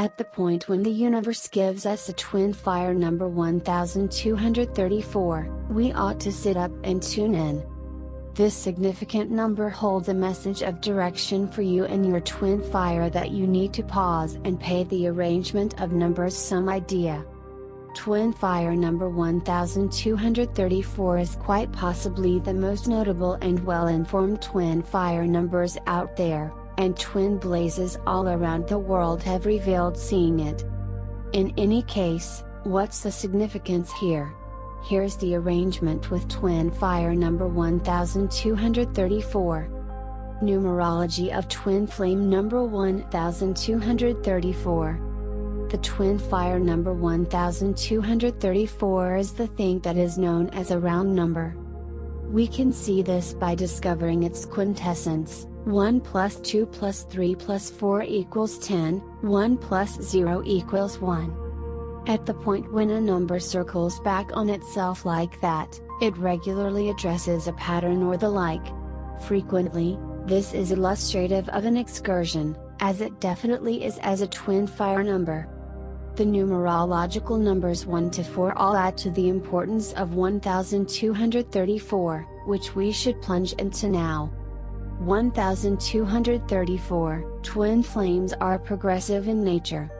At the point when the universe gives us a twin fire number 1234, we ought to sit up and tune in. This significant number holds a message of direction for you and your twin fire that you need to pause and pay the arrangement of numbers some idea. Twin fire number 1234 is quite possibly the most notable and well-informed twin fire numbers out there, and twin blazes all around the world have revealed seeing it. In any case, what's the significance here? Here's the arrangement with twin fire number 1234. Numerology of twin flame number 1234. The twin fire number 1234 is the thing that is known as a round number. We can see this by discovering its quintessence. 1 plus 2 plus 3 plus 4 equals 10, 1 plus 0 equals 1. At the point when a number circles back on itself like that, it regularly addresses a pattern or the like. Frequently, this is illustrative of an excursion, as it definitely is as a twin fire number. The numerological numbers 1 to 4 all add to the importance of 1234, which we should plunge into now. 1234, twin flames are progressive in nature.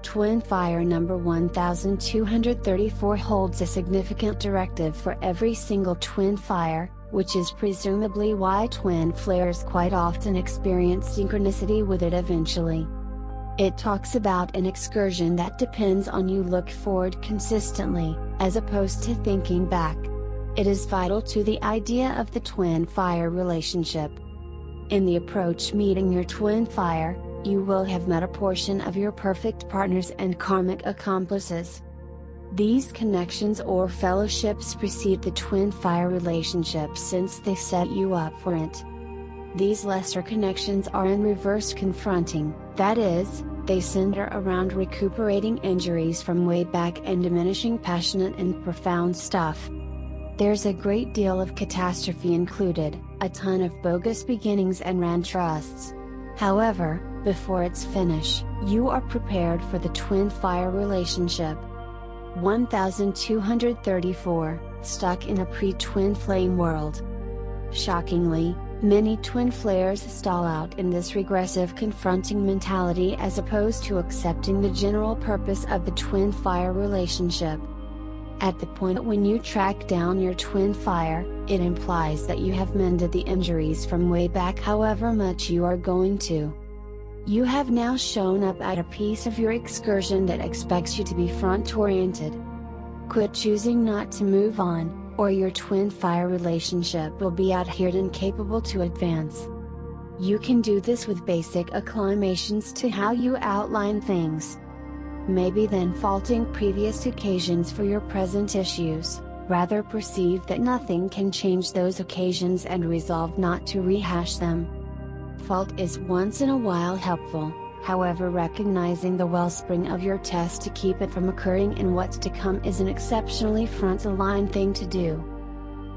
Twin fire number 1234 holds a significant directive for every single twin fire, which is presumably why twin flares quite often experience synchronicity with it eventually. It talks about an excursion that depends on you look forward consistently, as opposed to thinking back. It is vital to the idea of the twin fire relationship. In the approach meeting your twin fire, you will have met a portion of your perfect partners and karmic accomplices. These connections or fellowships precede the twin fire relationship since they set you up for it. These lesser connections are in reverse confronting, that is, they center around recuperating injuries from way back and diminishing passionate and profound stuff. There's a great deal of catastrophe included, a ton of bogus beginnings and ran trusts. However, before its finish, you are prepared for the twin fire relationship. 1234, stuck in a pre-twin flame world. Shockingly, many twin flares stall out in this regressive confronting mentality as opposed to accepting the general purpose of the twin fire relationship. At the point when you track down your twin fire, it implies that you have mended the injuries from way back however much you are going to. You have now shown up at a piece of your excursion that expects you to be front-oriented. Quit choosing not to move on, or your twin fire relationship will be adhered and incapable to advance. You can do this with basic acclimations to how you outline things. Maybe then faulting previous occasions for your present issues, rather perceive that nothing can change those occasions and resolve not to rehash them. Fault is once in a while helpful, however recognizing the wellspring of your test to keep it from occurring in what's to come is an exceptionally front-aligned thing to do.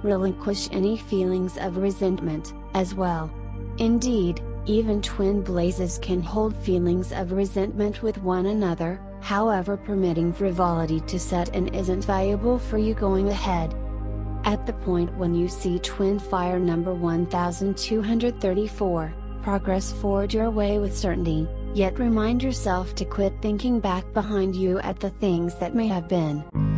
Relinquish any feelings of resentment, as well. Indeed, even twin blazes can hold feelings of resentment with one another, however permitting frivolity to set in isn't valuable for you going ahead. At the point when you see twin fire number 1234, progress forward your way with certainty, yet remind yourself to quit thinking back behind you at the things that may have been.